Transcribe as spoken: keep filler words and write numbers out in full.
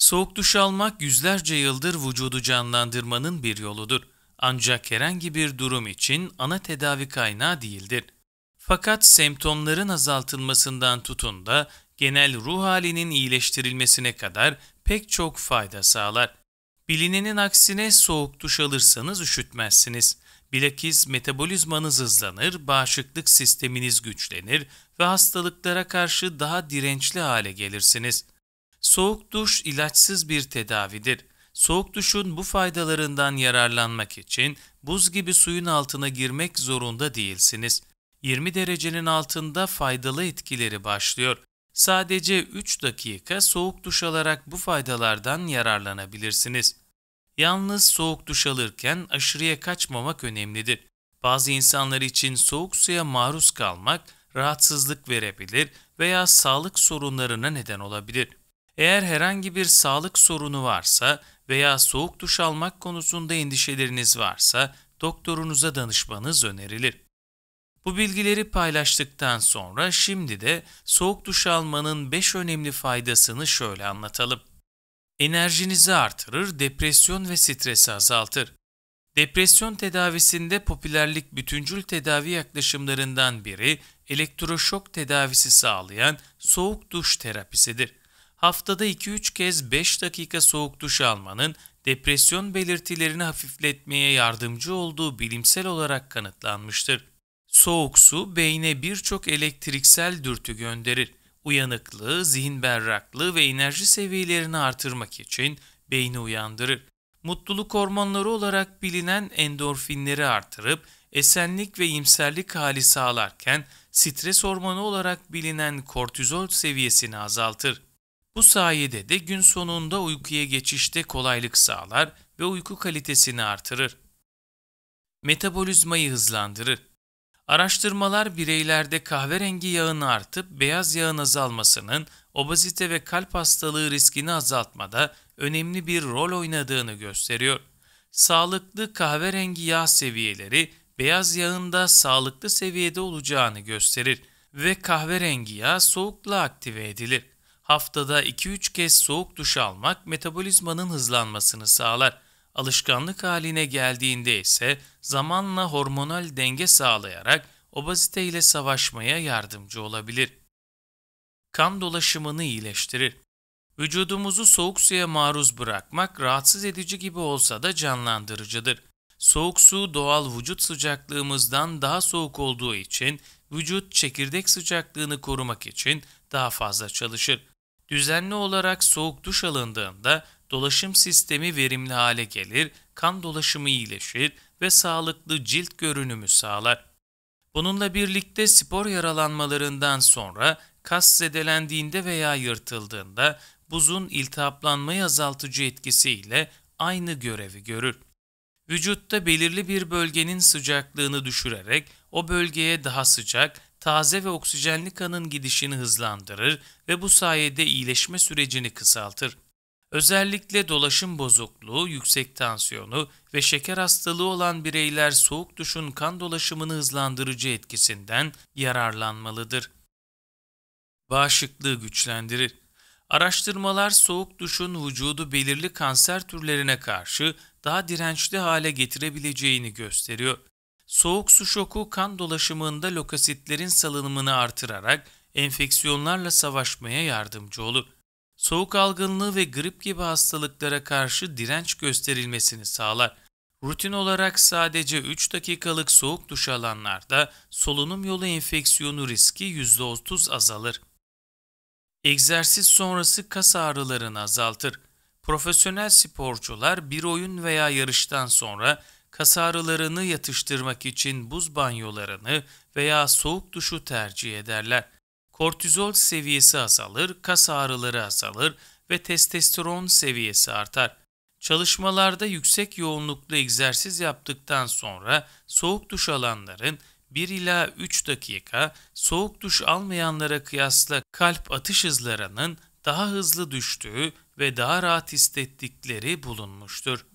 Soğuk duş almak yüzlerce yıldır vücudu canlandırmanın bir yoludur. Ancak herhangi bir durum için ana tedavi kaynağı değildir. Fakat semptomların azaltılmasından tutun da genel ruh halinin iyileştirilmesine kadar pek çok fayda sağlar. Bilinenin aksine soğuk duş alırsanız üşütmezsiniz. Bilakis metabolizmanız hızlanır, bağışıklık sisteminiz güçlenir ve hastalıklara karşı daha dirençli hale gelirsiniz. Soğuk duş ilaçsız bir tedavidir. Soğuk duşun bu faydalarından yararlanmak için buz gibi suyun altına girmek zorunda değilsiniz. yirmi derecenin altında faydalı etkileri başlıyor. Sadece üç dakika soğuk duş alarak bu faydalardan yararlanabilirsiniz. Yalnız soğuk duş alırken aşırıya kaçmamak önemlidir. Bazı insanlar için soğuk suya maruz kalmak rahatsızlık verebilir veya sağlık sorunlarına neden olabilir. Eğer herhangi bir sağlık sorunu varsa veya soğuk duş almak konusunda endişeleriniz varsa doktorunuza danışmanız önerilir. Bu bilgileri paylaştıktan sonra şimdi de soğuk duş almanın beş önemli faydasını şöyle anlatalım. Enerjinizi artırır, depresyon ve stresi azaltır. Depresyon tedavisinde popülerlik bütüncül tedavi yaklaşımlarından biri elektroşok tedavisi sağlayan soğuk duş terapisidir. Haftada iki üç kez beş dakika soğuk duş almanın depresyon belirtilerini hafifletmeye yardımcı olduğu bilimsel olarak kanıtlanmıştır. Soğuk su beyne birçok elektriksel dürtü gönderir. Uyanıklığı, zihin berraklığı ve enerji seviyelerini artırmak için beyni uyandırır. Mutluluk hormonları olarak bilinen endorfinleri artırıp esenlik ve iyimserlik hali sağlarken stres hormonu olarak bilinen kortizol seviyesini azaltır. Bu sayede de gün sonunda uykuya geçişte kolaylık sağlar ve uyku kalitesini artırır. Metabolizmayı hızlandırır. Araştırmalar bireylerde kahverengi yağın artıp beyaz yağın azalmasının obezite ve kalp hastalığı riskini azaltmada önemli bir rol oynadığını gösteriyor. Sağlıklı kahverengi yağ seviyeleri beyaz yağın da sağlıklı seviyede olacağını gösterir ve kahverengi yağ soğukla aktive edilir. Haftada iki üç kez soğuk duş almak metabolizmanın hızlanmasını sağlar. Alışkanlık haline geldiğinde ise zamanla hormonal denge sağlayarak obezite ile savaşmaya yardımcı olabilir. Kan dolaşımını iyileştirir. Vücudumuzu soğuk suya maruz bırakmak rahatsız edici gibi olsa da canlandırıcıdır. Soğuk su doğal vücut sıcaklığımızdan daha soğuk olduğu için vücut çekirdek sıcaklığını korumak için daha fazla çalışır. Düzenli olarak soğuk duş alındığında dolaşım sistemi verimli hale gelir, kan dolaşımı iyileşir ve sağlıklı cilt görünümü sağlar. Bununla birlikte spor yaralanmalarından sonra kas zedelendiğinde veya yırtıldığında buzun iltihaplanmayı azaltıcı etkisiyle aynı görevi görür. Vücutta belirli bir bölgenin sıcaklığını düşürerek o bölgeye daha sıcak, taze ve oksijenli kanın gidişini hızlandırır ve bu sayede iyileşme sürecini kısaltır. Özellikle dolaşım bozukluğu, yüksek tansiyonu ve şeker hastalığı olan bireyler soğuk duşun kan dolaşımını hızlandırıcı etkisinden yararlanmalıdır. Bağışıklığı güçlendirir. Araştırmalar soğuk duşun vücudu belirli kanser türlerine karşı daha dirençli hale getirebileceğini gösteriyor. Soğuk su şoku kan dolaşımında lokasitlerin salınımını artırarak enfeksiyonlarla savaşmaya yardımcı olur. Soğuk algınlığı ve grip gibi hastalıklara karşı direnç gösterilmesini sağlar. Rutin olarak sadece üç dakikalık soğuk duş alanlarda solunum yolu enfeksiyonu riski yüzde otuz azalır. Egzersiz sonrası kas ağrılarını azaltır. Profesyonel sporcular bir oyun veya yarıştan sonra kas ağrılarını yatıştırmak için buz banyolarını veya soğuk duşu tercih ederler. Kortizol seviyesi azalır, kas ağrıları azalır ve testosteron seviyesi artar. Çalışmalarda yüksek yoğunluklu egzersiz yaptıktan sonra soğuk duş alanların bir ila üç dakika, soğuk duş almayanlara kıyasla kalp atış hızlarının daha hızlı düştüğü ve daha rahat hissettikleri bulunmuştur.